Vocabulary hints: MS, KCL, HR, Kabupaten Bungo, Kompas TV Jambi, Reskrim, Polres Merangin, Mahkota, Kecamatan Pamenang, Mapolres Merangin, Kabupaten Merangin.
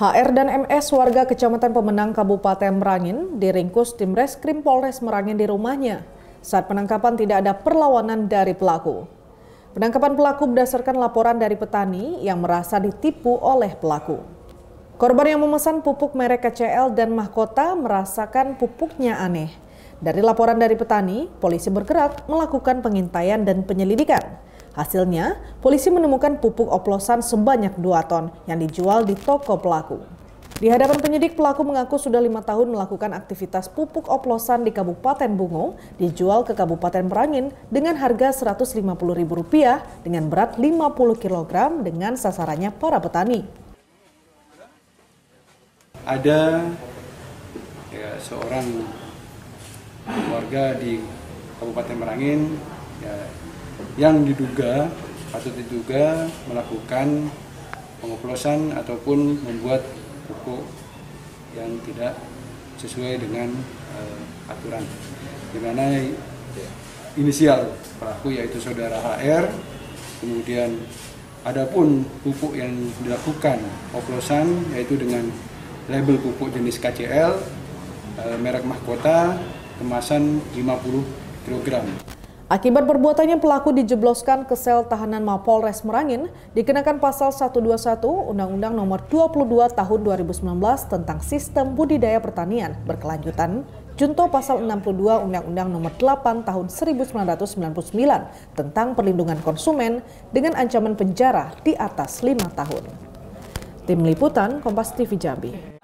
HR dan MS warga Kecamatan Pamenang Kabupaten Merangin diringkus tim Reskrim Polres Merangin di rumahnya. Saat penangkapan tidak ada perlawanan dari pelaku. Penangkapan pelaku berdasarkan laporan dari petani yang merasa ditipu oleh pelaku. Korban yang memesan pupuk merek KCL dan Mahkota merasakan pupuknya aneh. Dari laporan dari petani, polisi bergerak melakukan pengintaian dan penyelidikan. Hasilnya, polisi menemukan pupuk oplosan sebanyak 2 ton yang dijual di toko pelaku. Di hadapan penyidik, pelaku mengaku sudah 5 tahun melakukan aktivitas pupuk oplosan di Kabupaten Bungo, dijual ke Kabupaten Merangin dengan harga Rp150.000 dengan berat 50 kg dengan sasarannya para petani. Ada seorang warga di Kabupaten Merangin yang diduga atau diduga melakukan pengoplosan ataupun membuat pupuk yang tidak sesuai dengan aturan, di mana inisial pelaku yaitu saudara HR. Kemudian adapun pupuk yang dilakukan oplosan yaitu dengan label pupuk jenis KCL merek Mahkota kemasan 50 kg. Akibat perbuatannya, pelaku dijebloskan ke sel tahanan Mapolres Merangin dikenakan pasal 121 Undang-Undang Nomor 22 Tahun 2019 tentang Sistem Budidaya Pertanian Berkelanjutan, junto pasal 62 Undang-Undang Nomor 8 Tahun 1999 tentang Perlindungan Konsumen dengan ancaman penjara di atas 5 tahun. Tim Liputan Kompas TV Jambi.